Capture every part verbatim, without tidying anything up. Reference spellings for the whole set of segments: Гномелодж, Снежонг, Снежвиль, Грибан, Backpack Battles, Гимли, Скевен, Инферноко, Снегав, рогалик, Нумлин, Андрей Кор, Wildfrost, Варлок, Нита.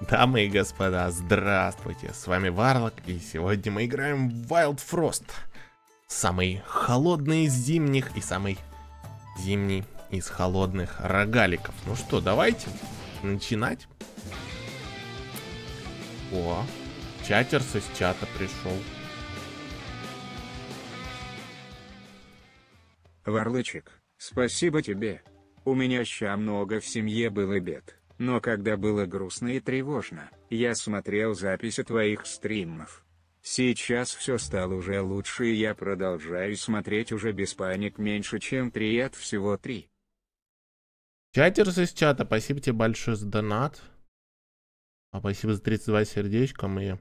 Дамы и господа, здравствуйте, с вами Варлок, и сегодня мы играем в Wildfrost. Самый холодный из зимних и самый зимний из холодных рогаликов. Ну что, давайте начинать. О, чатерс из чата пришел. Варлычек, спасибо тебе. У меня ща много в семье было бед. Но когда было грустно и тревожно, я смотрел записи твоих стримов. Сейчас все стало уже лучше, и я продолжаю смотреть уже без паник меньше, чем три от всего три. Чатерс из чата, спасибо тебе большое за донат. А спасибо за тридцать два сердечка. Мы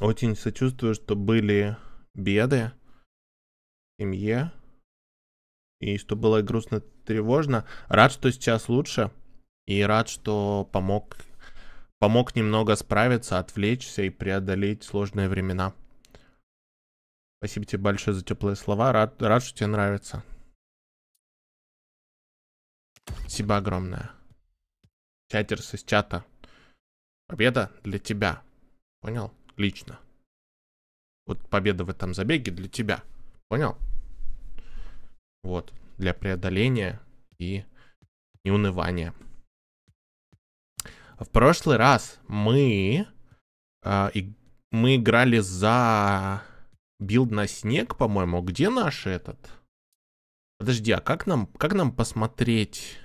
очень сочувствую, что были беды в семье. И что было грустно, тревожно. Рад, что сейчас лучше. И рад, что помог, помог немного справиться, отвлечься и преодолеть сложные времена. Спасибо тебе большое за теплые слова. Рад, рад, что тебе нравится. Спасибо огромное. Чатерс из чата. Победа для тебя. Понял? Лично. Вот победа в этом забеге для тебя. Понял? Вот. Для преодоления и неунывания. В прошлый раз мы, э, и, мы играли за билд на снег, по-моему. Где наш этот? Подожди, а как нам, как нам посмотреть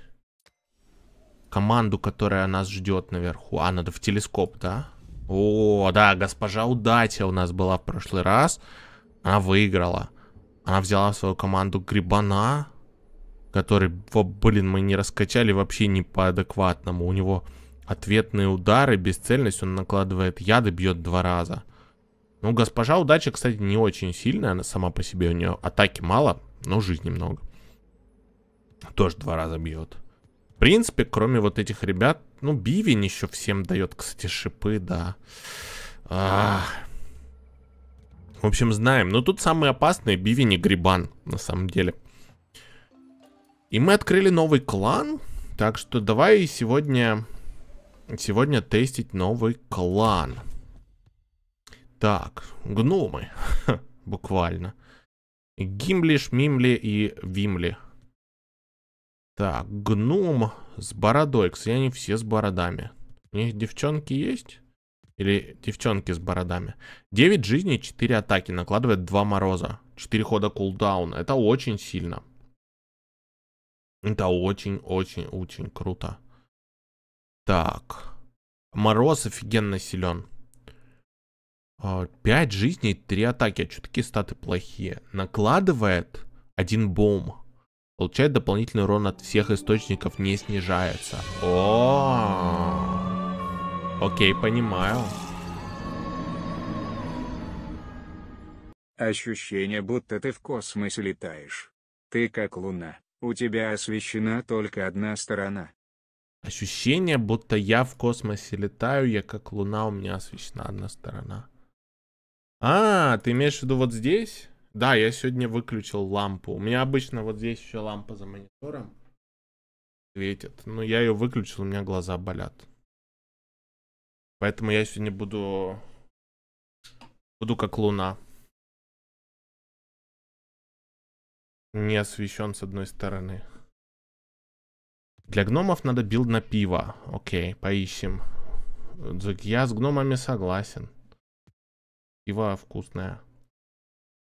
команду, которая нас ждет наверху? А, надо в телескоп, да? О, да, госпожа Удача у нас была в прошлый раз. Она выиграла. Она взяла в свою команду Грибана, который, блин, мы не раскачали вообще не по-адекватному. У него... Ответные удары, бесцельность, он накладывает яды, бьет два раза. Ну, госпожа Удача, кстати, не очень сильная, она сама по себе, у нее атаки мало, но жизни много. Тоже два раза бьет. В принципе, кроме вот этих ребят, ну, Бивень еще всем дает, кстати, шипы, да. А... В общем, знаем. Но тут самые опасные Бивень и Грибан, на самом деле. И мы открыли новый клан, так что давай сегодня... Сегодня тестить новый клан. Так, гномы. Буквально. Гимли, Шмимли и Вимли. Так, гном с бородой. Кстати, они все с бородами. У них девчонки есть? Или девчонки с бородами? девять жизней, четыре атаки. Накладывает два мороза. четыре хода кулдаун. Это очень сильно. Это очень-очень-очень круто. Так, мороз офигенно силен. пять жизней, три атаки. А что такие статы плохие? Накладывает один бом. Получает дополнительный урон от всех источников, не снижается. О, окей, понимаю. Ощущение, будто ты в космосе летаешь. Ты как луна, у тебя освещена только одна сторона. Ощущение, будто я в космосе летаю, я как луна, у меня освещена одна сторона. А, ты имеешь в виду вот здесь? Да, я сегодня выключил лампу. У меня обычно вот здесь еще лампа за монитором светит. Но я ее выключил, у меня глаза болят. Поэтому я сегодня буду... Буду как луна. Не освещен с одной стороны. Для гномов надо билд на пиво. Окей, поищем. Я с гномами согласен. Пиво вкусное.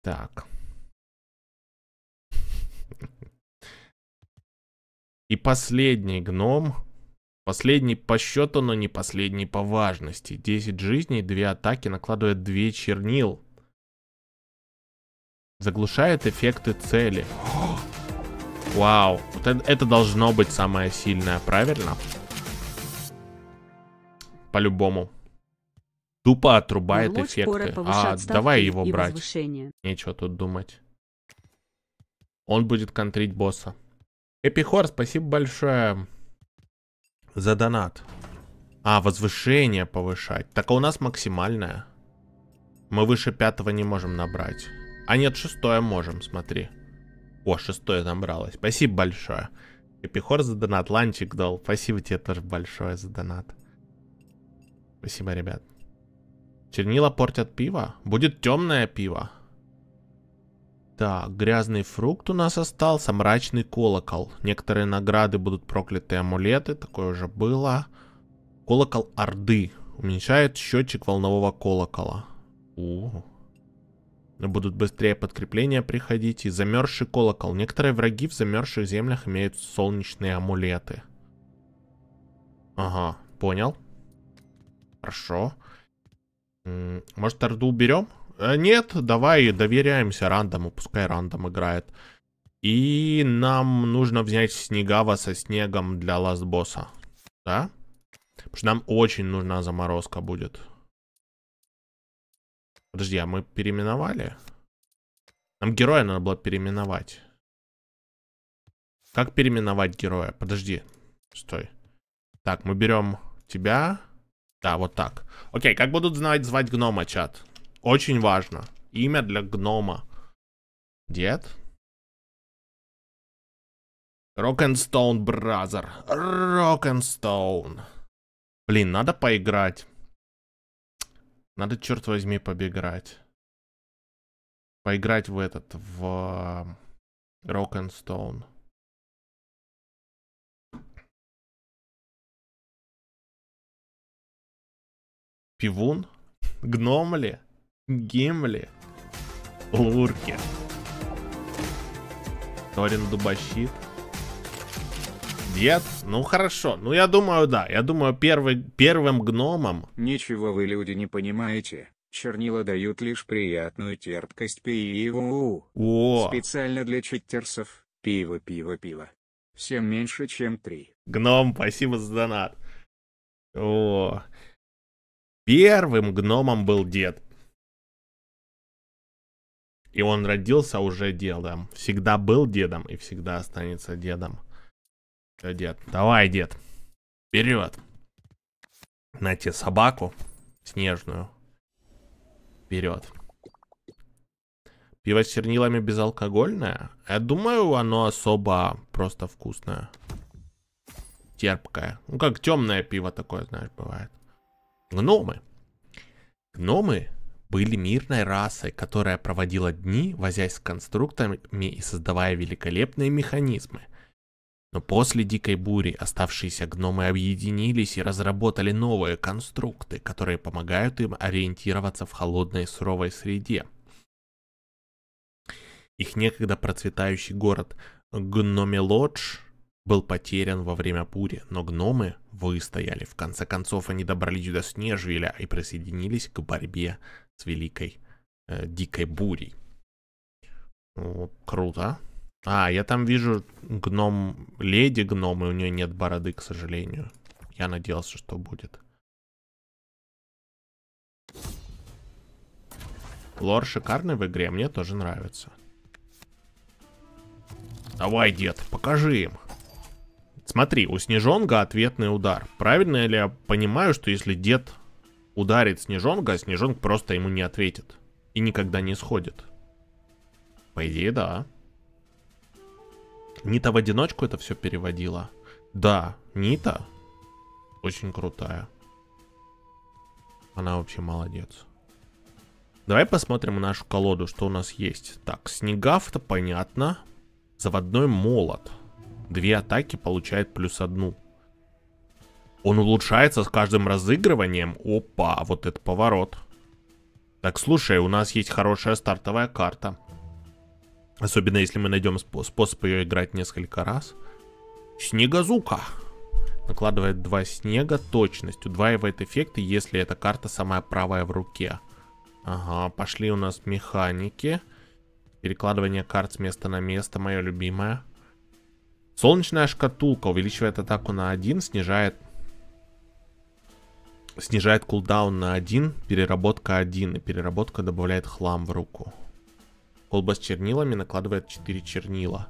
Так. И последний гном. Последний по счету, но не последний по важности. десять жизней, две атаки, накладывает две чернил. Заглушает эффекты цели. Вау, вот это, это должно быть самое сильное, правильно? По-любому. Тупо отрубает Луч эффекты. А, давай его брать. Возвышение. Нечего тут думать. Он будет контрить босса. Эпихор, спасибо большое за донат. А, возвышение повышать. Так, а у нас максимальное. Мы выше пятого не можем набрать. А нет, шестое можем, смотри. О, шестое набралось. Спасибо большое. Эпихор за донат. Ланчик дал. Спасибо тебе тоже большое за донат. Спасибо, ребят. Чернила портят пиво. Будет темное пиво. Так, грязный фрукт у нас остался. Мрачный колокол. Некоторые награды будут проклятые амулеты. Такое уже было. Колокол Орды. Уменьшает счетчик волнового колокола. О. Будут быстрее подкрепления приходить. И замерзший колокол. Некоторые враги в замерзших землях имеют солнечные амулеты. Ага, понял. Хорошо. Может, Орду уберем? А, нет, давай доверяемся рандому. Пускай рандом играет. И нам нужно взять Снегава со снегом для ласт-босса. Да? Потому что нам очень нужна заморозка будет. Подожди, а мы переименовали? Нам героя надо было переименовать. Как переименовать героя? Подожди. Стой. Так, мы берем тебя. Да, вот так. Окей, как будут знать звать гнома, чат? Очень важно. Имя для гнома. Дед. Rock'n'Stone, brother. Rock'n'Stone. Блин, надо поиграть. Надо, черт возьми, побегать. Поиграть в этот, в Rock'n'Stone. Пивун? Гномли? Гимли? Лурки? Торин Дубащит? Дед? Ну хорошо. Ну я думаю, да. Я думаю, первый, первым гномом... Ничего вы, люди, не понимаете. Чернила дают лишь приятную терпкость пиву. О! Специально для читерсов. Пиво, пиво, пиво. Всем меньше, чем три. Гном, спасибо за донат. О! Первым гномом был дед. И он родился уже дедом. Всегда был дедом и всегда останется дедом. Все, дед. Давай, дед. Вперед. На тебе собаку снежную. Вперед. Пиво с чернилами безалкогольное? Я думаю, оно особо просто вкусное. Терпкое. Ну, как темное пиво такое, знаешь, бывает. Гномы. Гномы были мирной расой, которая проводила дни, возясь с конструкторами и создавая великолепные механизмы. Но после Дикой Бури оставшиеся гномы объединились и разработали новые конструкты, которые помогают им ориентироваться в холодной и суровой среде. Их некогда процветающий город Гномелодж был потерян во время бури, но гномы выстояли. В конце концов, они добрались до Снежвиля и присоединились к борьбе с Великой э, Дикой Бурей. О, круто. А, я там вижу гном, леди гном, и у нее нет бороды, к сожалению. Я надеялся, что будет. Лор шикарный в игре, мне тоже нравится. Давай, дед, покажи им. Смотри, у Снежонга ответный удар. Правильно ли я понимаю, что если дед ударит Снежонга, Снежонг просто ему не ответит? И никогда не сходит? По идее, да. Нита в одиночку это все переводила. Да, Нита очень крутая. Она вообще молодец. Давай посмотрим нашу колоду, что у нас есть. Так, Снегав-то понятно. Заводной молот. Две атаки получает плюс одну. Он улучшается с каждым разыгрыванием. Опа, вот это поворот. Так, слушай, у нас есть хорошая стартовая карта. Особенно, если мы найдем способ ее играть несколько раз. Снегозука. Накладывает два снега. Точность. Удваивает эффекты, если эта карта самая правая в руке. Ага, пошли у нас механики. Перекладывание карт с места на место. Мое любимое. Солнечная шкатулка увеличивает атаку на один, снижает, снижает кулдаун на один, переработка один, и переработка добавляет хлам в руку. Колба с чернилами накладывает четыре чернила.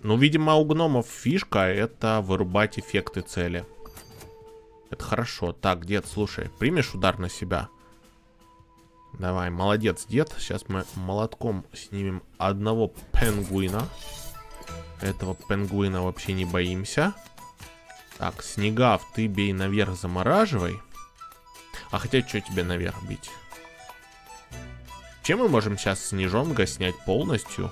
Ну, видимо, у гномов фишка — это вырубать эффекты цели. Это хорошо. Так, дед, слушай, примешь удар на себя? Давай, молодец, дед. Сейчас мы молотком снимем одного пингвина. Этого пингвина вообще не боимся. Так, Снегав, ты бей наверх, замораживай. А хотя, что тебе наверх бить? Чем мы можем сейчас Снежонга снять полностью?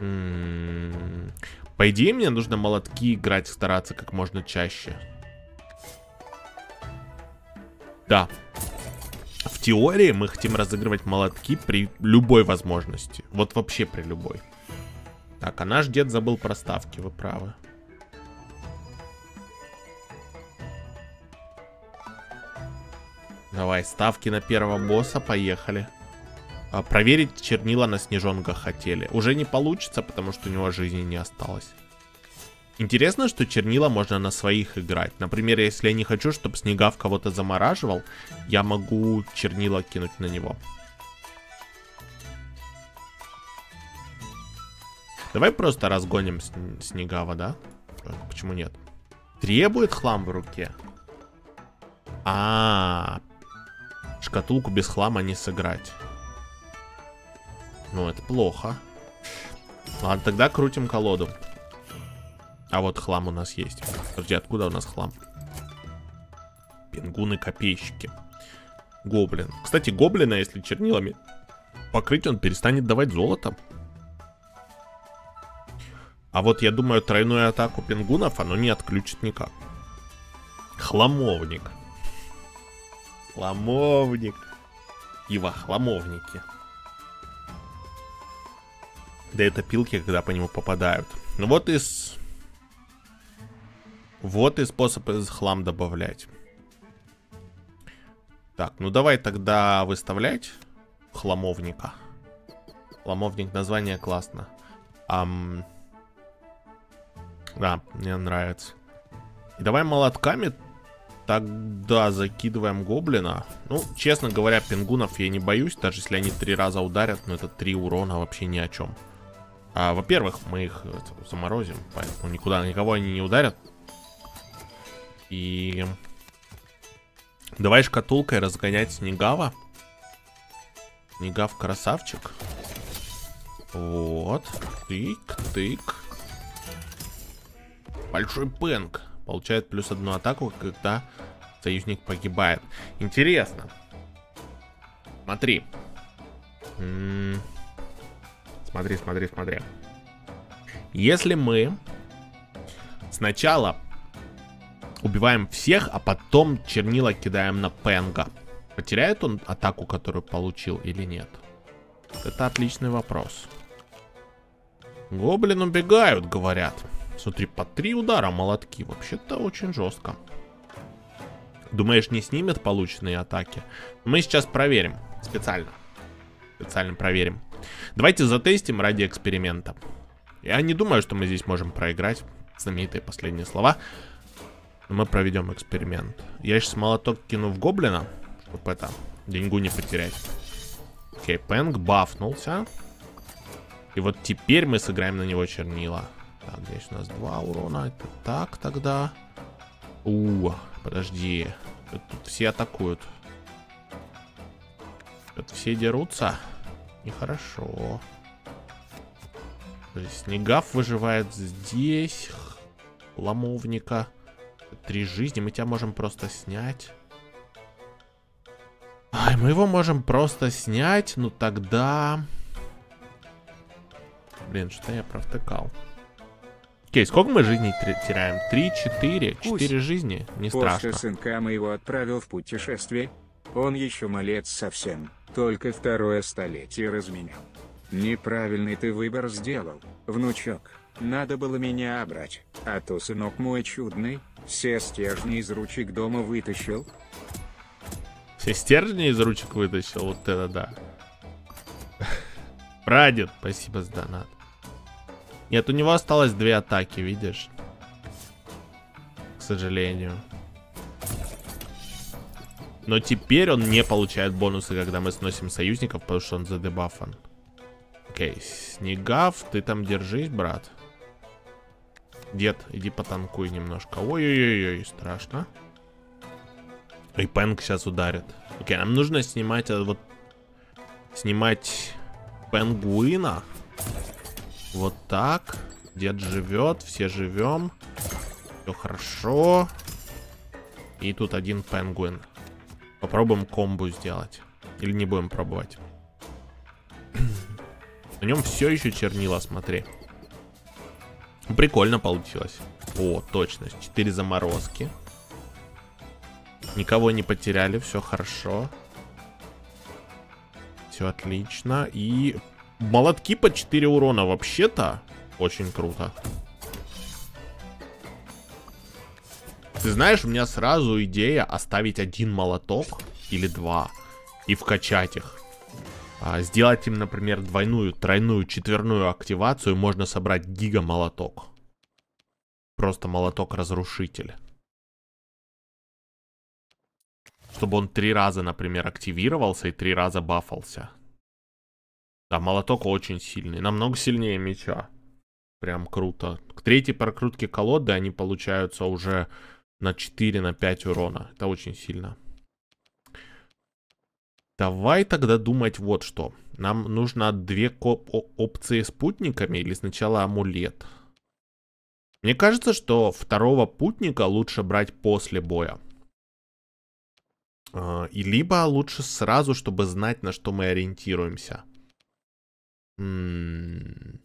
М-м-м. По идее, мне нужно молотки играть, стараться как можно чаще. Да. В теории мы хотим разыгрывать молотки при любой возможности. Вот вообще при любой. Так, а наш дед забыл про ставки, вы правы. Давай, ставки на первого босса, поехали. А, проверить чернила на Снежонга хотели. Уже не получится, потому что у него жизни не осталось. Интересно, что чернила можно на своих играть. Например, если я не хочу, чтобы Снегав кого-то замораживал, я могу чернила кинуть на него. Давай просто разгоним Снегава, да? Почему нет? Требует хлам в руке. А-а-а. Шкатулку без хлама не сыграть. Ну, это плохо. Ладно, тогда крутим колоду. А вот хлам у нас есть. Подожди, откуда у нас хлам? Пингуны-копейщики. Гоблин. Кстати, гоблина, если чернилами покрыть, он перестанет давать золото. А вот, я думаю, тройную атаку пингунов оно не отключит никак. Хламовник. Хламовник. И во хламовнике. Да это пилки, когда по нему попадают. Ну вот и... С... Вот и способ из хлам добавлять. Так, ну давай тогда выставлять хламовника. Хламовник, название классно. Ам... Да, мне нравится. И давай молотками... Тогда закидываем гоблина. Ну, честно говоря, пингунов я не боюсь. Даже если они три раза ударят, но это три урона вообще ни о чем. А, во-первых, мы их это, заморозим. Поэтому никуда, никого они не ударят. И... Давай шкатулкой разгонять Снегава. Снегав красавчик. Вот. Тык, тык. Большой пэнк. Получает плюс одну атаку, когда союзник погибает. Интересно. Смотри. М-м-м. Смотри, смотри, смотри. Если мы сначала убиваем всех, а потом чернила кидаем на Пенга, потеряет он атаку, которую получил, или нет? Это отличный вопрос. Гоблин убегают, говорят. Смотри, по три удара молотки. Вообще-то очень жестко. Думаешь, не снимет полученные атаки? Мы сейчас проверим. Специально. Специально проверим. Давайте затестим ради эксперимента. Я не думаю, что мы здесь можем проиграть. Знаменитые последние слова. Но мы проведем эксперимент. Я сейчас молоток кину в гоблина, чтобы это, деньгу не потерять. Окей, Пэнк бафнулся. И вот теперь мы сыграем на него чернила. Так, здесь у нас два урона. Это так тогда. У, подожди. Тут все атакуют. Тут все дерутся. Нехорошо. Снегав выживает здесь. Ломовника. Три жизни. Мы тебя можем просто снять. Ай, мы его можем просто снять. Ну тогда... Блин, что я провтыкал. Окей, сколько мы жизней теряем? Три, четыре, четыре жизни. Не страшно. После сынка мы его отправил в путешествие. Он еще малец совсем. Только второе столетие разменял. Неправильный ты выбор сделал, внучок. Надо было меня обрать. А то сынок мой чудный. Все стержни из ручек дома вытащил. Все стержни из ручек вытащил? Вот это да. Прадед, спасибо за донат. Нет, у него осталось две атаки, видишь? К сожалению. Но теперь он не получает бонусы, когда мы сносим союзников, потому что он задебафан. Окей, Снегав, ты там держись, брат. Дед, иди потанкуй немножко. Ой-ой-ой, страшно. И Пэнк сейчас ударит. Окей, нам нужно снимать вот... Снимать пенгуина. Вот так. Дед живет, все живем. Все хорошо. И тут один пенгуин. Попробуем комбу сделать. Или не будем пробовать. На нем все еще чернила, смотри. Прикольно получилось. О, точно. четыре заморозки. Никого не потеряли, все хорошо. Все отлично. И молотки по четыре урона вообще-то очень круто. Ты знаешь, у меня сразу идея оставить один молоток или два и вкачать их. А, сделать им, например, двойную, тройную, четверную активацию, можно собрать гига-молоток. Просто молоток-разрушитель. Чтобы он три раза, например, активировался и три раза бафался. Да, молоток очень сильный. Намного сильнее меча. Прям круто. К третьей прокрутке колоды они получаются уже... На четыре, на пять урона. Это очень сильно. Давай тогда думать вот что. Нам нужно две коп опции спутниками или сначала амулет. Мне кажется, что второго путника лучше брать после боя. И либо лучше сразу, чтобы знать, на что мы ориентируемся. М-м-м.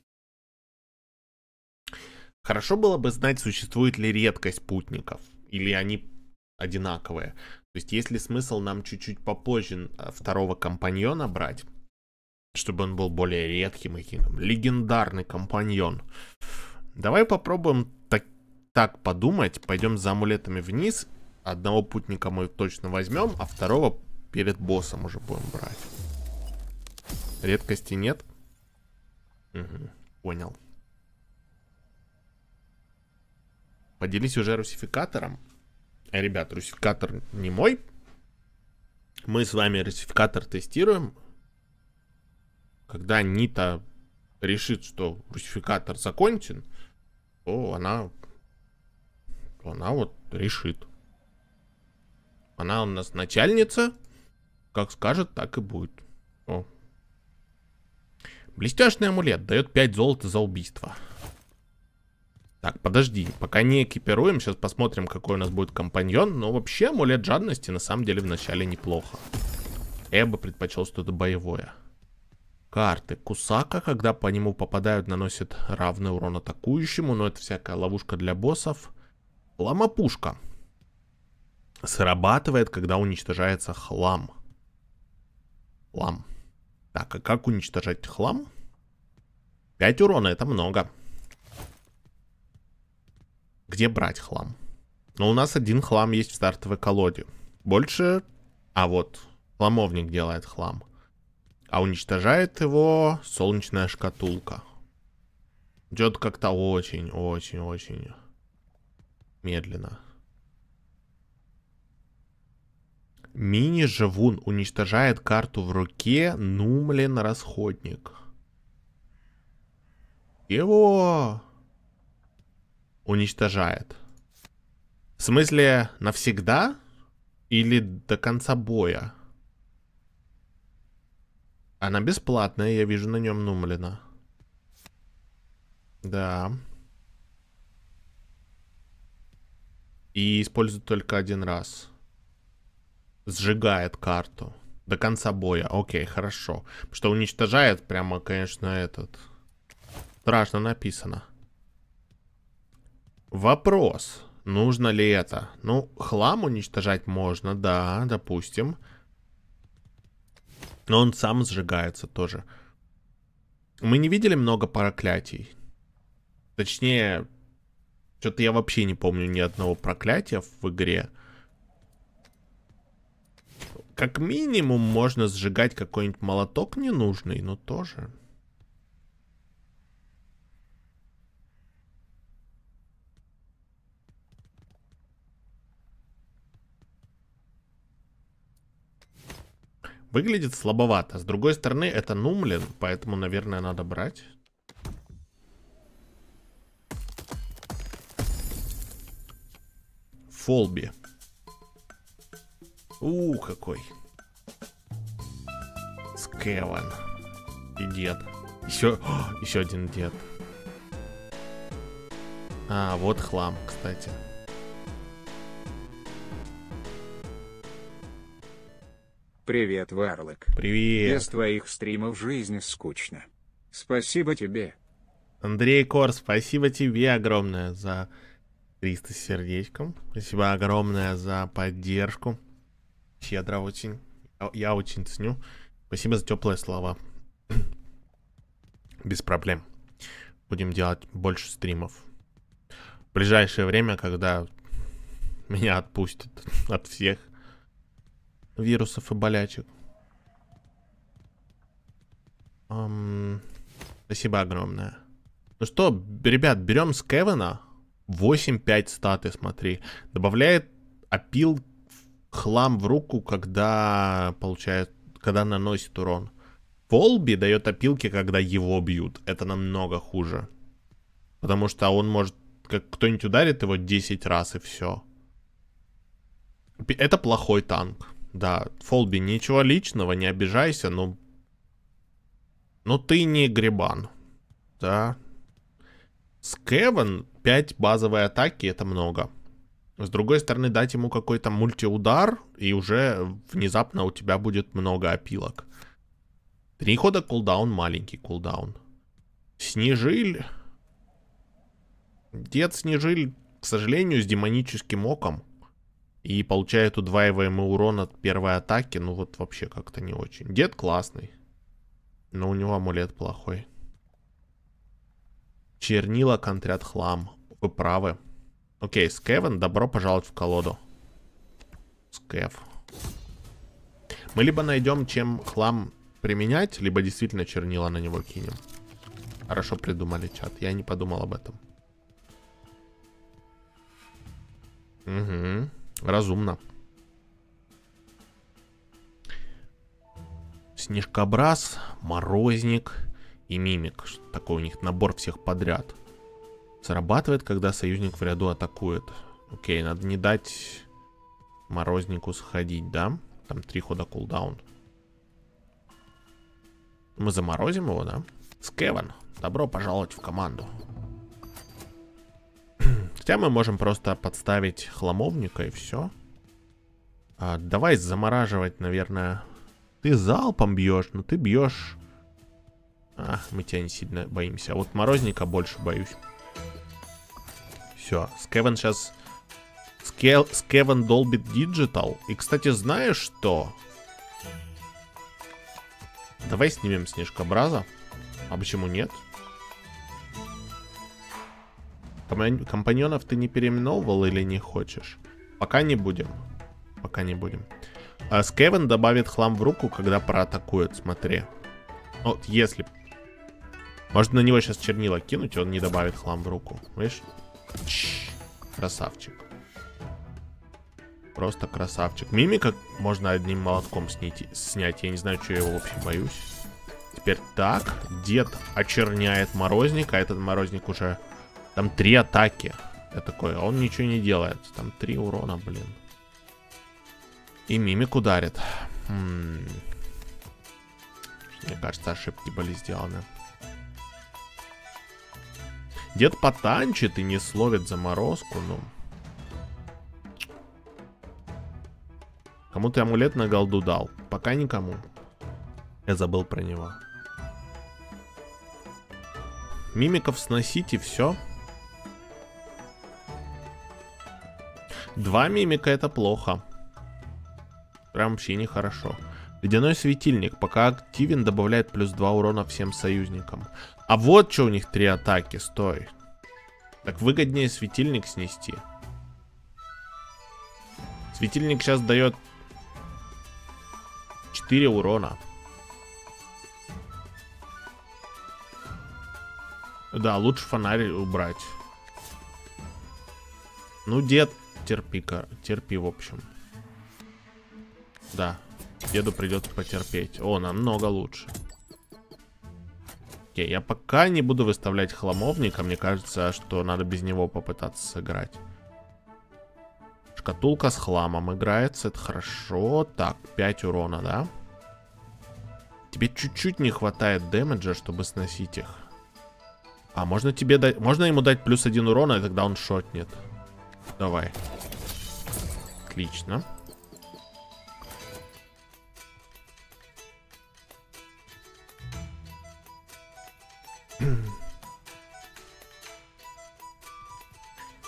Хорошо было бы знать, существует ли редкость путников. Или они одинаковые. То есть есть ли смысл нам чуть-чуть попозже второго компаньона брать, чтобы он был более редким и легендарный компаньон. Давай попробуем так, так подумать. Пойдем за амулетами вниз. Одного путника мы точно возьмем, а второго перед боссом уже будем брать. Редкости нет? Угу, понял. Поделись уже русификатором. Ребят, русификатор не мой. Мы с вами русификатор тестируем. Когда Нита решит, что русификатор закончен, то она, то она вот решит. Она у нас начальница. Как скажет, так и будет. О. Блестяшный амулет дает пять золота за убийство. Так, подожди, пока не экипируем, сейчас посмотрим, какой у нас будет компаньон. Но вообще амулет жадности на самом деле вначале неплохо. Я бы предпочел что-то боевое. Карты. Кусака, когда по нему попадают, наносит равный урон атакующему. Но это всякая ловушка для боссов. Ломопушка. Срабатывает, когда уничтожается хлам. Хлам. Так, а как уничтожать хлам? пять урона, это много. Где брать хлам? Но у нас один хлам есть в стартовой колоде. Больше... А вот, хламовник делает хлам. А уничтожает его солнечная шкатулка. Идет как-то очень-очень-очень медленно. Мини-живун уничтожает карту в руке. Нумлен расходник. Его... Уничтожает. В смысле, навсегда? Или до конца боя? Она бесплатная, я вижу на нем Нумлина. Да. И использует только один раз. Сжигает карту. До конца боя. Окей, хорошо. Потому что уничтожает прямо, конечно, этот. Страшно написано. Вопрос, нужно ли это? Ну, хлам уничтожать можно, да, допустим. Но он сам сжигается тоже. Мы не видели много проклятий. Точнее, что-то я вообще не помню ни одного проклятия в игре. Как минимум можно сжигать какой-нибудь молоток ненужный, но тоже... Выглядит слабовато. С другой стороны, это Нумлин, поэтому, наверное, надо брать. Фолби. У, какой. Скеван. И дед. Еще, о, еще один дед. А, вот хлам, кстати. Привет, Варлок. Привет. Без твоих стримов жизнь скучно. Спасибо тебе. Андрей Кор, спасибо тебе огромное за триста сердечком. Спасибо огромное за поддержку. Щедро очень. Я очень ценю. Спасибо за теплые слова. Без проблем. Будем делать больше стримов. В ближайшее время, когда меня отпустят от всех вирусов и болячек. Um, спасибо огромное. Ну что, ребят, берем с Кевина восемь пять статы, смотри. Добавляет опил хлам в руку, когда получает, когда наносит урон. Фолби дает опилки, когда его бьют. Это намного хуже. Потому что он может, как кто-нибудь ударит его десять раз и все. Это плохой танк. Да, Фолби, ничего личного, не обижайся, но... Но ты не Грибан. Да. С Кевин пять базовой атаки, это много. С другой стороны, дать ему какой-то мультиудар, и уже внезапно у тебя будет много опилок. Три хода кулдаун, маленький кулдаун. Снежвиль. Дед Снежвиль, к сожалению, с демоническим оком. И получает удваиваемый урон от первой атаки. Ну вот вообще как-то не очень. Дед классный. Но у него амулет плохой. Чернила контрят хлам. Вы правы. Окей, Скевен, добро пожаловать в колоду. Скев. Мы либо найдем, чем хлам применять, либо действительно чернила на него кинем. Хорошо придумали, чат. Я не подумал об этом. Угу. Разумно. Снежкобраз, морозник и мимик. Такой у них набор всех подряд. Срабатывает, когда союзник в ряду атакует. Окей, надо не дать морознику сходить, да? Там три хода кулдаун. Мы заморозим его, да? Скевен, добро пожаловать в команду. Хотя мы можем просто подставить хламовника и все. А, давай замораживать, наверное. Ты залпом бьешь, но ты бьешь. А, мы тебя не сильно боимся. А вот морозника больше боюсь. Все, Скевен сейчас... Скел... Скевен долбит диджитал. И, кстати, знаешь что? Давай снимем снежкобраза. А почему нет? Компаньонов ты не переименовывал или не хочешь? Пока не будем. Пока не будем. А Скевен добавит хлам в руку, когда проатакует, смотри. Вот если... Может на него сейчас чернила кинуть, и он не добавит хлам в руку. Видишь? Чш, красавчик. Просто красавчик. Мимика можно одним молотком снять, снять. Я не знаю, что я его вообще боюсь. Теперь так. Дед очерняет морозника. Этот морозник уже... Там три атаки. Я такой, он ничего не делает. Там три урона, блин. И мимик ударит. М-м-м. Мне кажется, ошибки были сделаны. Дед потанчит и не словит заморозку. Ну. Кому ты амулет на голду дал? Пока никому. Я забыл про него. Мимиков сносите, все. Два мимика это плохо. Прям вообще нехорошо. Ледяной светильник. Пока активен, добавляет плюс два урона всем союзникам. А вот что у них три атаки. Стой. Так выгоднее светильник снести. Светильник сейчас дает четыре урона. Да, лучше фонарь убрать. Ну, дед, терпи-ка. Терпи, в общем. Да, деду придется потерпеть. О, намного лучше. Окей, я пока не буду выставлять хламовника. Мне кажется, что надо без него попытаться сыграть. Шкатулка с хламом играется. Это хорошо. Так, пять урона, да? Тебе чуть-чуть не хватает демеджа, чтобы сносить их. А, можно тебе дать... Можно ему дать плюс один урона, и тогда он шотнет. Давай. Отлично.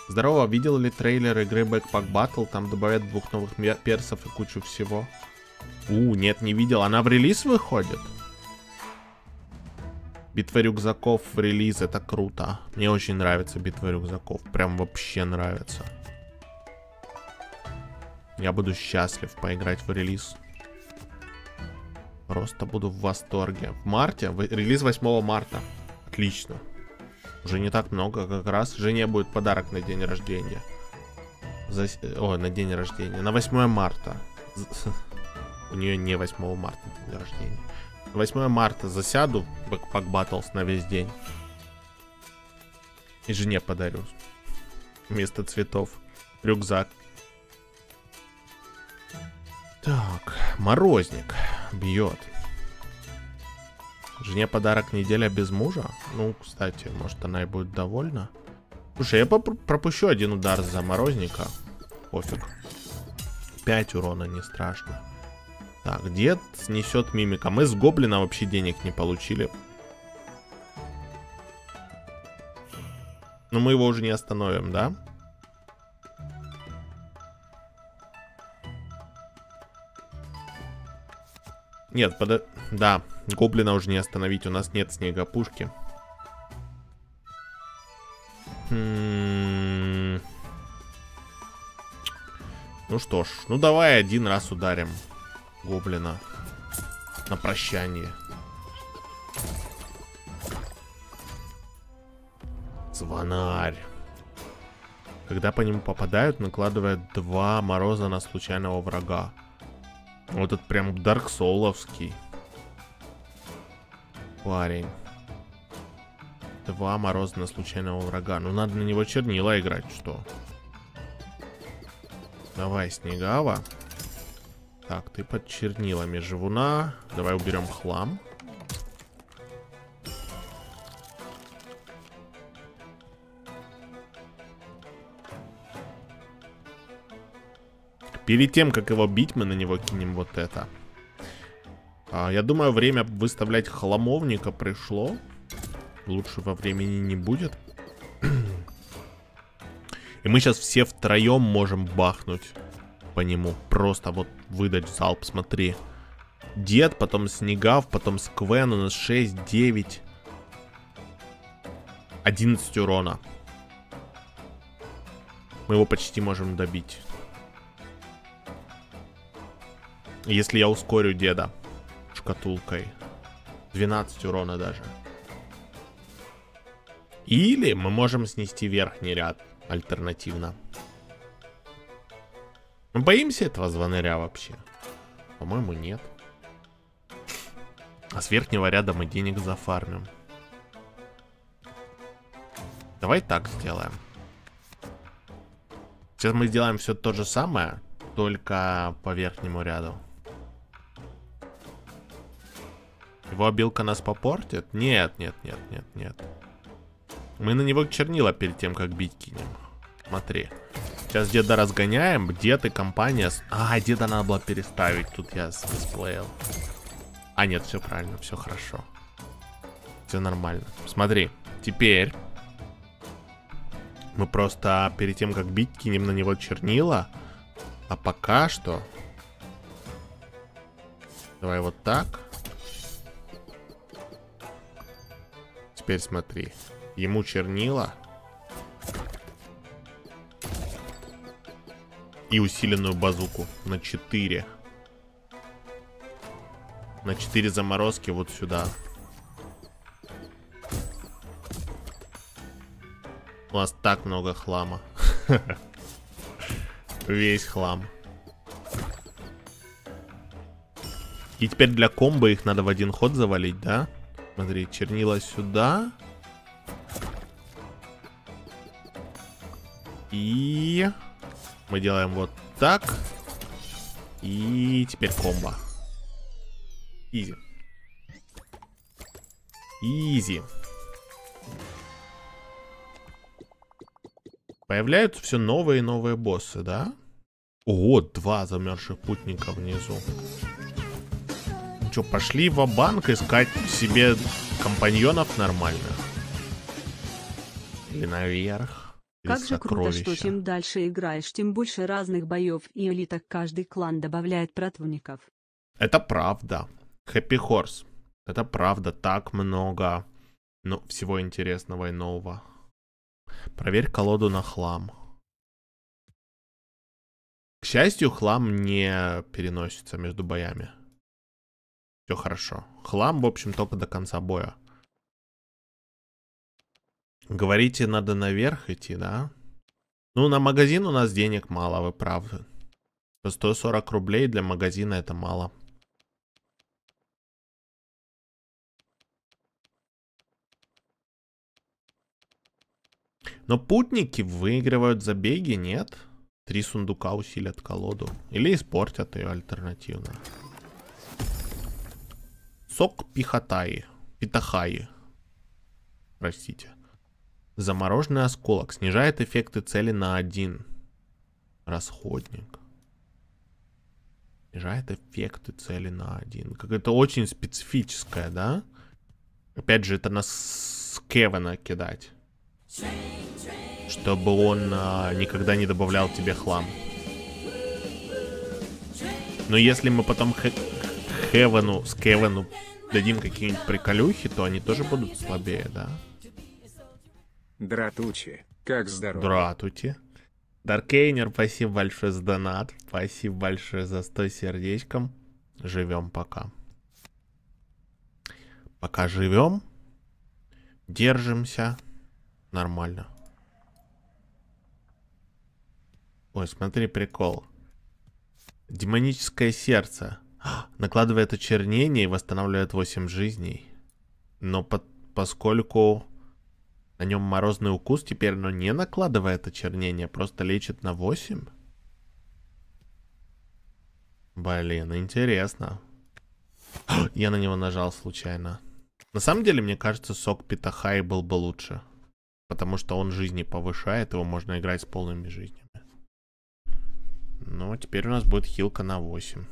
Здорово, видел ли трейлер игры Backpack Battle? Там добавят двух новых персов и кучу всего. У, нет, не видел. Она в релиз выходит? Битва рюкзаков в релиз, это круто. Мне очень нравится битва рюкзаков. Прям вообще нравится. Я буду счастлив поиграть в релиз. Просто буду в восторге. В марте? В... Релиз восьмого марта. Отлично. Уже не так много, как раз. Жене будет подарок на день рождения. За... Ой, на день рождения. На восьмое марта. У нее не восьмого марта день рождения. восьмое марта засяду в Backpack Battles на весь день. И жене подарю. Вместо цветов. Рюкзак. Так, морозник бьет. Жене подарок неделя без мужа. Ну, кстати, может она и будет довольна. Слушай, я пропущу один удар за морозника. Пофиг. пять урона, не страшно. Так, дед снесет мимика. Мы с гоблина вообще денег не получили. Но мы его уже не остановим, да? Нет, под... да, гоблина уже не остановить, у нас нет снегопушки. Хм... Ну что ж, ну давай один раз ударим гоблина на прощание. Звонарь. Когда по нему попадают, накладывают два мороза на случайного врага. Вот это прям дарксоуловский парень. Два мороза на случайного врага. Ну надо на него чернила играть, что? Давай, Снегава. Так, ты под чернилами живуна. Давай уберем хлам. Перед тем, как его бить, мы на него кинем вот это. А, я думаю, время выставлять хламовника пришло. Лучшего времени не будет. И мы сейчас все втроем можем бахнуть по нему. Просто вот выдать залп, смотри. Дед, потом Снегав, потом Сквен. У нас шесть, девять, одиннадцать урона. Мы его почти можем добить. Если я ускорю деда шкатулкой. двенадцать урона даже. Или мы можем снести верхний ряд альтернативно. Мы боимся этого звонаря вообще? По-моему, нет. А с верхнего ряда мы денег зафармим. Давай так сделаем. Сейчас мы сделаем все то же самое, только по верхнему ряду. Его обилка нас попортит? Нет, нет, нет, нет, нет. Мы на него чернила перед тем, как бить кинем. Смотри. Сейчас деда разгоняем. Дед и компания... А, деда надо было переставить. Тут я сдисплеил. А, нет, все правильно, все хорошо. Все нормально. Смотри. Теперь... Мы просто перед тем, как бить, кинем на него чернила. А пока что... Давай вот так. Теперь смотри. Ему чернила. И усиленную базуку на четыре. На четыре заморозки вот сюда. У нас так много хлама. Весь хлам. И теперь для комбо их надо в один ход завалить, да? Смотри, чернила сюда. И... Мы делаем вот так. И теперь комбо. Изи. Изи. Появляются все новые и новые боссы, да? О, два замерзших путника внизу. Че, пошли ва-банк искать себе компаньонов нормальных? или наверх. Как же круто, что чем дальше играешь, тем больше разных боев и элиток. Каждый клан добавляет противников. Это правда. Happy Horse. Это правда. Так много ну, всего интересного и нового. Проверь колоду на хлам. К счастью, хлам не переносится между боями. Все хорошо. Хлам, в общем, только до конца боя. Говорите, надо наверх идти, да? Ну, на магазин у нас денег мало, вы правы. сто сорок рублей для магазина это мало. Но путники выигрывают забеги, нет? Три сундука усилят колоду. Или испортят ее альтернативно. Сок пихотаи. Питахаи. Простите. Замороженный осколок. Снижает эффекты цели на один. Расходник. Снижает эффекты цели на один. Как это очень специфическое, да? Опять же, это на Скевена кидать. Чтобы он а, никогда не добавлял тебе хлам. Но если мы потом хэ Хевену, Скевену дадим какие-нибудь приколюхи, то они тоже будут слабее, да? Дратучи, как здорово. Дратути. Даркейнер, спасибо большое за донат. Спасибо большое за сто сердечком. Живем пока. Пока живем. Держимся. Нормально. Ой, смотри, прикол. Демоническое сердце. Накладывает очернение и восстанавливает восемь жизней. Но под, поскольку на нем морозный укус, теперь оно не накладывает очернение, просто лечит на восемь. Блин, интересно. Я на него нажал случайно. На самом деле, мне кажется, сок Питахай был бы лучше. Потому что он жизни повышает, его можно играть с полными жизнями. Ну, теперь у нас будет хилка на восемь.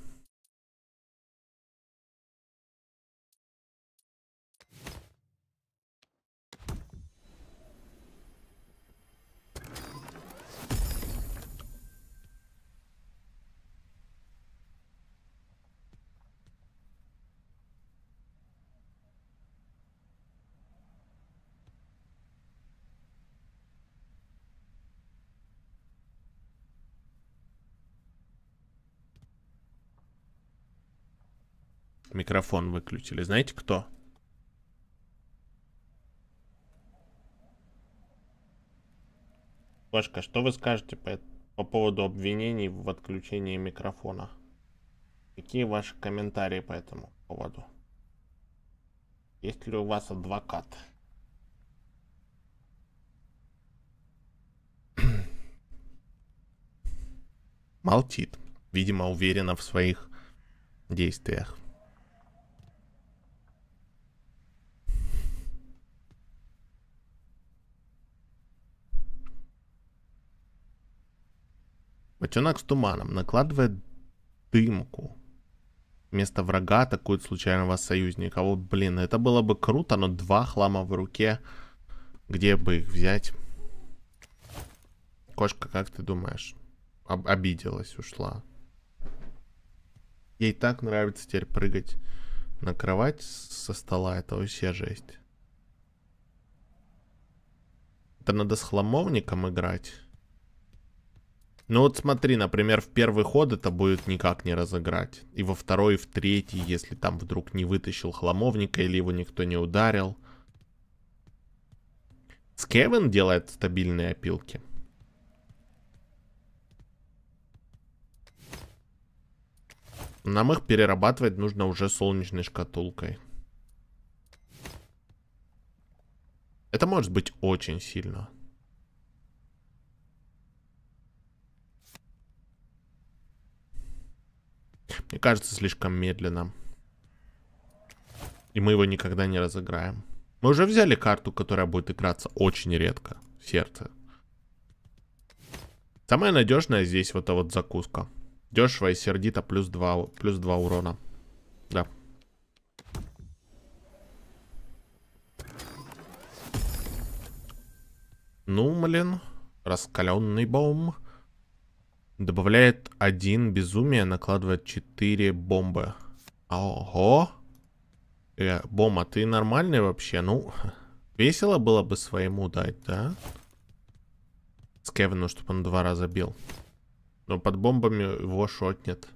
Микрофон выключили. Знаете кто? Пашка, что вы скажете по, по поводу обвинений в отключении микрофона? Какие ваши комментарии по этому поводу? Есть ли у вас адвокат? Молчит. Видимо, уверена в своих действиях. Ботенок с туманом накладывает дымку. Вместо врага атакует случайного союзника. Вот, блин, это было бы круто, но два хлама в руке. Где бы их взять? Кошка, как ты думаешь? Об- обиделась, ушла. Ей так нравится теперь прыгать на кровать со стола. Это вообще жесть. Это надо с хламовником играть. Ну вот смотри, например, в первый ход это будет никак не разыграть. И во второй, и в третий, если там вдруг не вытащил хламовника или его никто не ударил. Скевен делает стабильные опилки. Нам их перерабатывать нужно уже солнечной шкатулкой. Это может быть очень сильно. Мне кажется, слишком медленно. И мы его никогда не разыграем. Мы уже взяли карту, которая будет играться очень редко. Сердце. Самое надежное здесь вот эта вот закуска. Дешево и сердито, плюс два, плюс два урона. Да. Ну, блин. Раскаленный бомб. Добавляет один безумие, накладывает четыре бомбы. Ого. Э, Бома, ты нормальный вообще? Ну, весело было бы своему дать, да? С Кевину, чтобы он два раза бил. Но под бомбами его шотнет.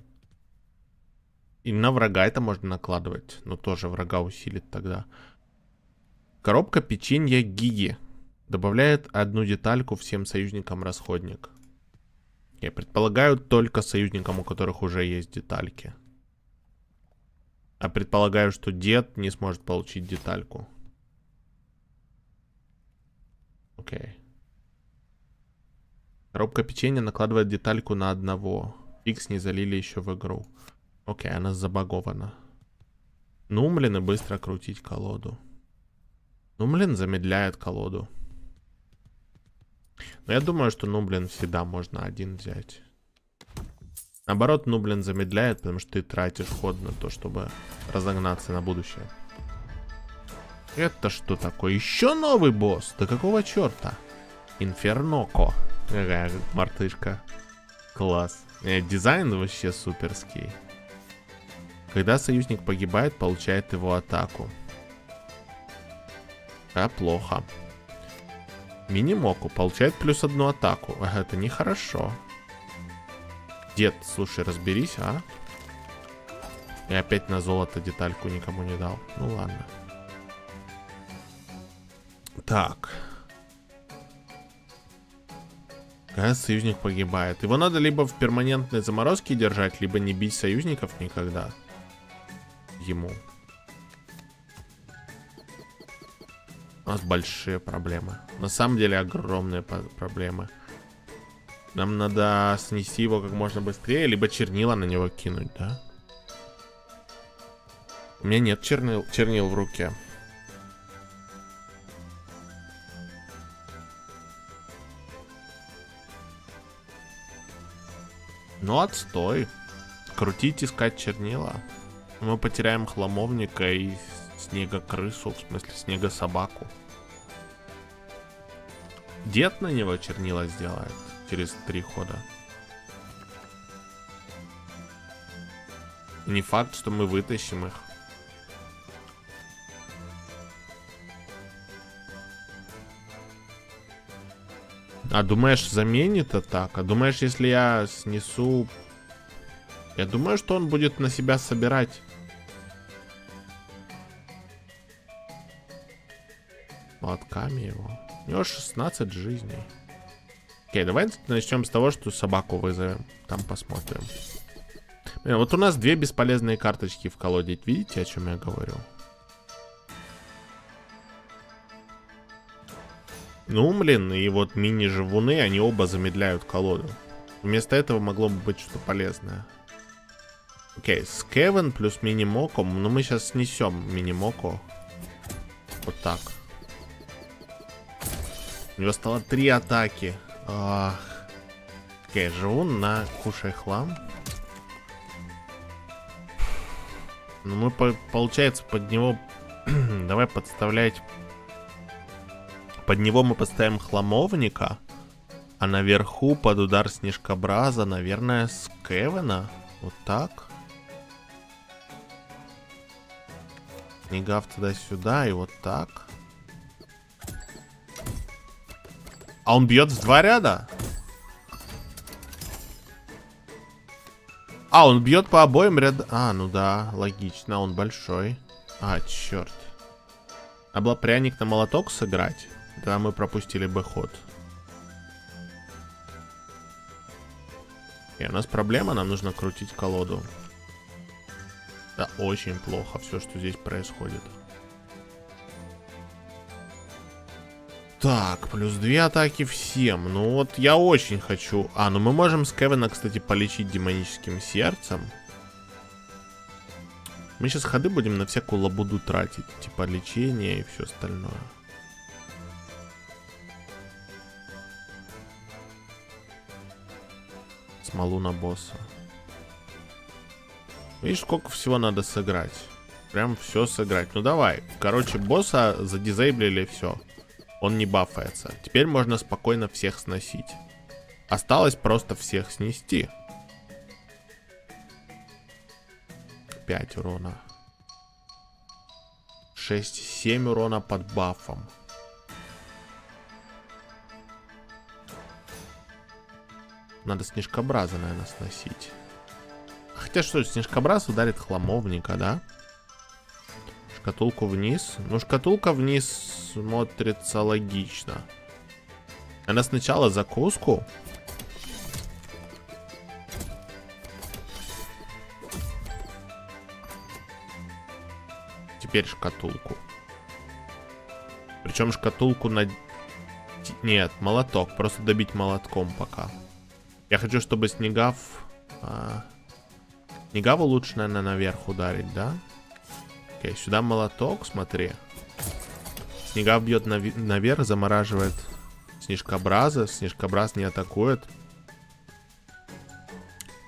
И на врага это можно накладывать. Но тоже врага усилит тогда. Коробка печенья Гиги. Добавляет одну детальку всем союзникам расходник. Я предполагаю, только союзникам, у которых уже есть детальки. А предполагаю, что дед не сможет получить детальку. Окей. Коробка печенья накладывает детальку на одного. Икс не залили еще в игру. Окей, она забагована. Ну, блин, и быстро крутить колоду. Ну, блин, замедляет колоду. Но я думаю, что Нумблин всегда можно один взять. Наоборот, Нумблин замедляет, потому что ты тратишь ход на то, чтобы разогнаться на будущее. Это что такое? Еще новый босс? Да какого черта? Инферноко. Какая мартышка. Класс. Э, дизайн вообще суперский. Когда союзник погибает, получает его атаку. Да, плохо. Минимоку получает плюс одну атаку. Это нехорошо. Дед, слушай, разберись, а? И опять на золото детальку никому не дал. Ну ладно. Так. Когда союзник погибает. Его надо либо в перманентной заморозке держать, либо не бить союзников никогда. Ему. У нас большие проблемы. На самом деле огромные проблемы. Нам надо снести его как можно быстрее, либо чернила на него кинуть, да? У меня нет чернил, чернил в руке. Ну отстой. Крутить, искать чернила. Мы потеряем хламовника и... снега-крысу, в смысле снега-собаку. Дед на него чернила сделает через три хода. Не факт, что мы вытащим их. А думаешь, заменит атака? Думаешь, если я снесу... Я думаю, что он будет на себя собирать. Молотками его. У него шестнадцать жизней. Окей, давайте начнем с того, что собаку вызовем. Там посмотрим. Блин, вот у нас две бесполезные карточки в колоде. Видите, о чем я говорю? Ну, блин, и вот мини-живуны, они оба замедляют колоду. Вместо этого могло бы быть что-то полезное. Окей, Скевен плюс мини-моко. Но мы сейчас снесем мини-моко. Вот так. У него стало три атаки. Ах. Окей, живу на кушай хлам. Ну мы, по получается, под него... Давай подставлять... Под него мы поставим хламовника. А наверху под удар снежкобраза, наверное, с Кевина. Вот так. Снегав туда-сюда и вот так. А он бьет в два ряда? А, он бьет по обоим рядам. А, ну да, логично, он большой. А, черт. Надо было пряник на молоток сыграть. Да, мы пропустили бы ход. И у нас проблема, нам нужно крутить колоду. Да, очень плохо все, что здесь происходит. Так, плюс две атаки всем. Ну вот я очень хочу. А, ну мы можем с Кевина, кстати, полечить демоническим сердцем. Мы сейчас ходы будем на всякую лабуду тратить. Типа лечение и все остальное. Смолу на босса. Видишь, сколько всего надо сыграть. Прям все сыграть. Ну давай. Короче, босса задизейблили, все. он не бафается. Теперь можно спокойно всех сносить. Осталось просто всех снести. пять урона. шесть-семь урона под бафом. Надо снежкобраза, наверное, сносить. Хотя что, снежкобраз ударит хламовника, да? Шкатулку вниз. Ну, шкатулка вниз смотрится логично. Она сначала закуску. Теперь шкатулку. Причем шкатулку на... Нет, молоток. Просто добить молотком пока. Я хочу, чтобы снегав... А... Снегаву лучше, наверное, наверх ударить, да? Окей, сюда молоток, смотри. Снегав бьет нав... наверх, замораживает снежкобраза. Снежкобраз не атакует.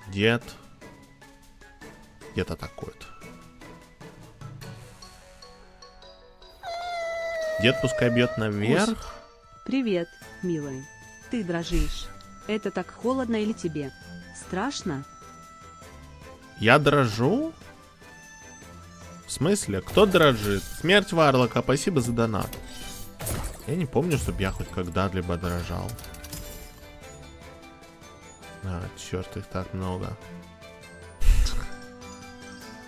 Дед. Дед атакует. Дед пускай бьет наверх. Привет, милый. Ты дрожишь. Это так холодно или тебе страшно? Я дрожу? В смысле? Кто дрожит? Смерть Варлока, спасибо за донат. Я не помню, чтобы я хоть когда-либо дрожал. А, черт, их так много.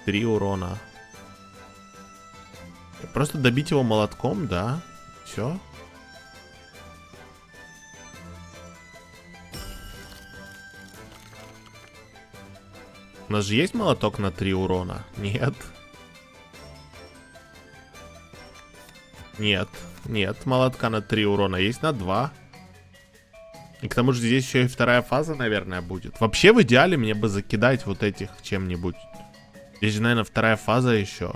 Три урона. Просто добить его молотком, да? Все. У нас же есть молоток на три урона? Нет. Нет. Нет, молотка на три урона. Есть на два. И к тому же здесь еще и вторая фаза, наверное, будет. Вообще, в идеале мне бы закидать вот этих чем-нибудь. Здесь же, наверное, вторая фаза еще.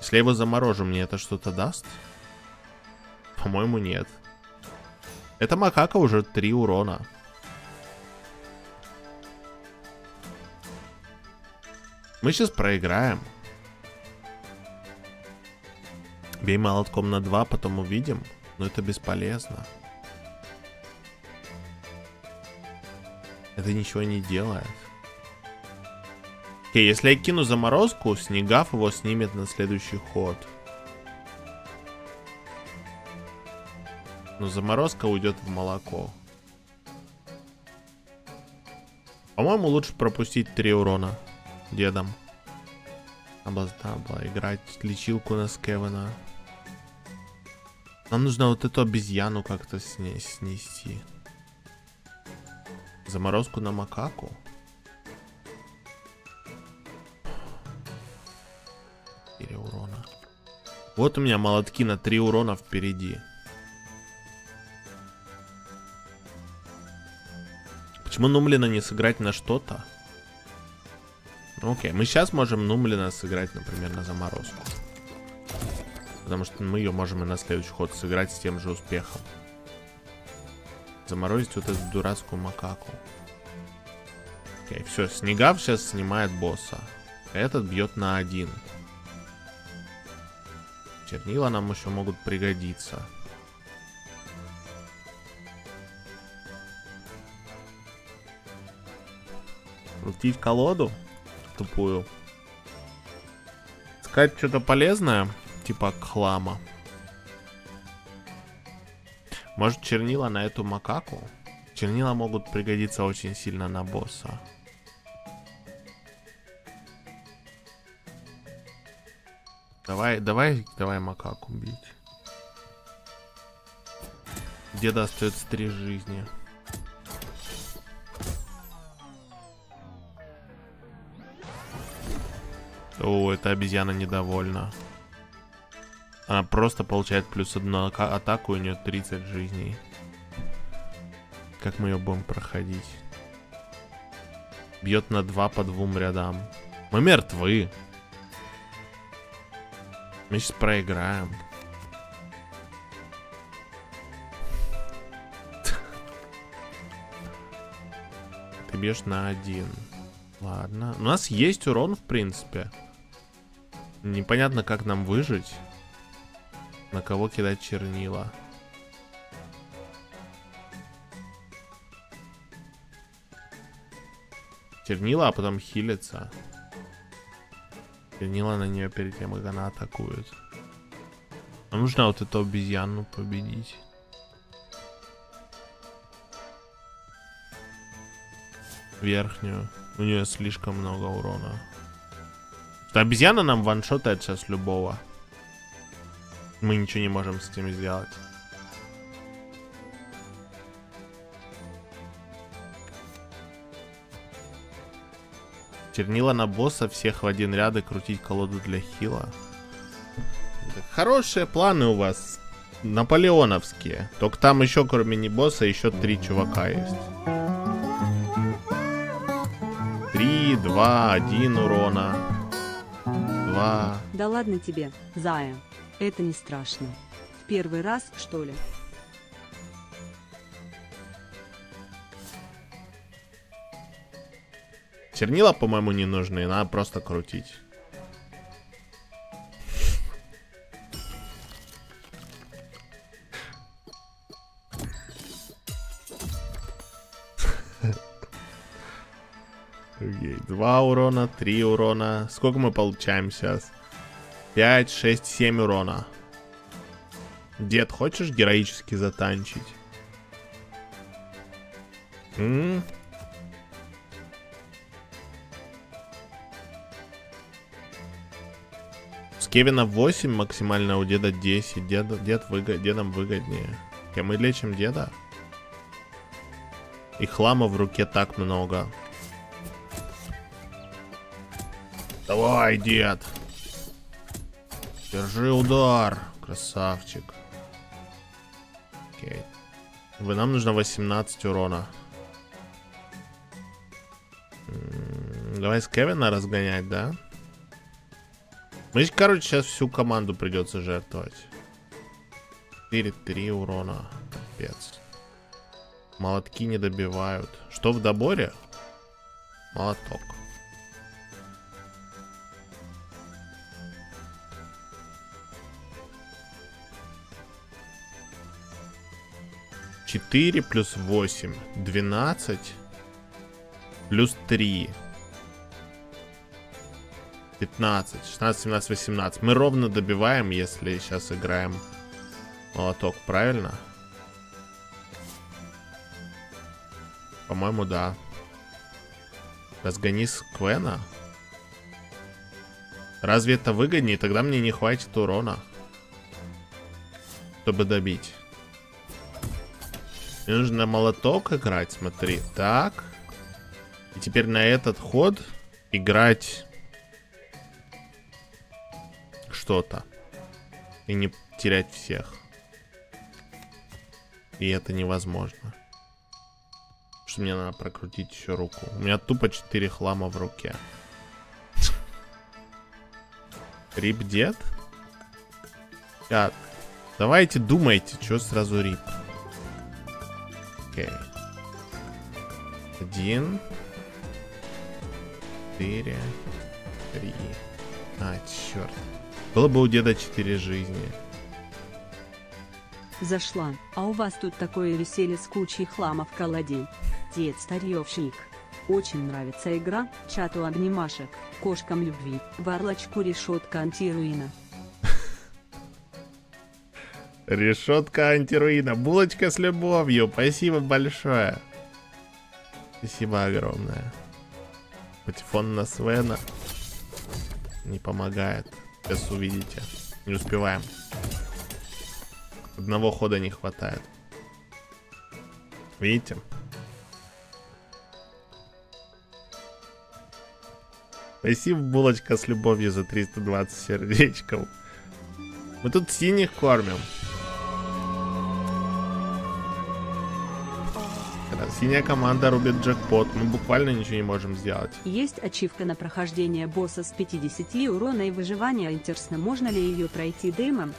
Если я его заморожу, мне это что-то даст? По-моему, нет. Это макака уже три урона. Мы сейчас проиграем. Бей молотком на два, потом увидим. Но это бесполезно. Это ничего не делает. Окей, если я кину заморозку, снегав его снимет на следующий ход. Но заморозка уйдет в молоко. По-моему, лучше пропустить три урона дедом. Обозда была играть лечилку на Скевена. Нам нужно вот эту обезьяну как-то снести. Заморозку на макаку. четыре урона. Вот у меня молотки на три урона впереди. Почему Нумлина не сыграть на что-то? Окей, мы сейчас можем Нумлина сыграть, например, на заморозку. Потому что мы ее можем и на следующий ход сыграть с тем же успехом. Заморозить вот эту дурацкую макаку. Окей, все, снегав сейчас снимает босса. Этот бьет на один. Чернила нам еще могут пригодиться. Крутить колоду тупую. Искать что-то полезное, типа хлама. Может, чернила на эту макаку? Чернила могут пригодиться очень сильно на босса. Давай, давай, давай макаку бить. Деда остается три жизни. О, эта обезьяна недовольна. Она просто получает плюс одну атаку, у нее тридцать жизней. Как мы ее будем проходить? Бьет на два по двум рядам. Мы мертвы. Мы сейчас проиграем. Ты бьешь на один. Ладно. У нас есть урон, в принципе. Непонятно, как нам выжить. На кого кидать чернила. Чернила, а потом хилится. Чернила на нее перед тем, как она атакует. Нам нужно вот эту обезьяну победить. Верхнюю. У нее слишком много урона. Что обезьяна нам ваншотает сейчас любого. Мы ничего не можем с этим сделать. Чернила на босса, всех в один ряд и крутить колоду для хила. Хорошие планы у вас. Наполеоновские. Только там еще, кроме не босса, еще три чувака есть. Три, два, один урона. Два. Да ладно тебе, зая. Это не страшно. В первый раз, что ли? Чернила, по-моему, не нужны, надо просто крутить. Два урона, три урона. Сколько мы получаем сейчас? пять, шесть, семь урона. Дед, хочешь героически затанчить? М-м-м. Кевина восемь, максимально у деда десять. Дед, дед выгод, дедом выгоднее. Okay, мы лечим деда. И хлама в руке так много. Давай, дед. Держи удар. Красавчик. Окей. Okay. Нам нужно восемнадцать урона. М-м-м, давай с Кевина разгонять, да? Мы, короче, сейчас всю команду придется жертвовать. четыре-три урона. Капец. Молотки не добивают. Что в доборе? Молоток. четыре плюс восемь. двенадцать. Плюс три. пятнадцать, шестнадцать, семнадцать, восемнадцать. Мы ровно добиваем, если сейчас играем молоток, правильно? По-моему, да. Разгони Сквена. Разве это выгоднее? Тогда мне не хватит урона, чтобы добить. Мне нужно молоток играть, смотри. Так. И теперь на этот ход играть... что-то и не терять всех, и это невозможно, потому что мне надо прокрутить еще руку. У меня тупо четыре хлама в руке. Рип, дед. Так, давайте думайте, что сразу рип. Окей. Один, четыре, три. А, черт. Было бы у деда четыре жизни. Зашла. А у вас тут такое веселье с кучей хлама в колоде. Дед старьевщик. Очень нравится игра. Чату обнимашек. Кошкам любви. Варлочку решетка антируина. Решетка антируина. Булочка с любовью. Спасибо большое. Спасибо огромное. Патефон на Свена. Не помогает. Сейчас увидите. Не успеваем. Одного хода не хватает. Видите? Спасибо, булочка с любовью, за триста двадцать сердечков. Мы тут синих кормим. Синяя команда рубит джекпот. Мы буквально ничего не можем сделать. Есть ачивка на прохождение босса с пятидесяти урона и выживания. Интересно, можно ли ее пройти дымом?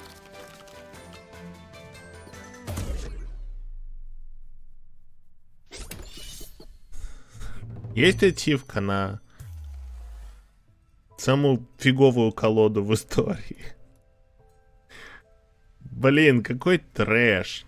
Есть ачивка на самую фиговую колоду в истории. Блин, какой трэш.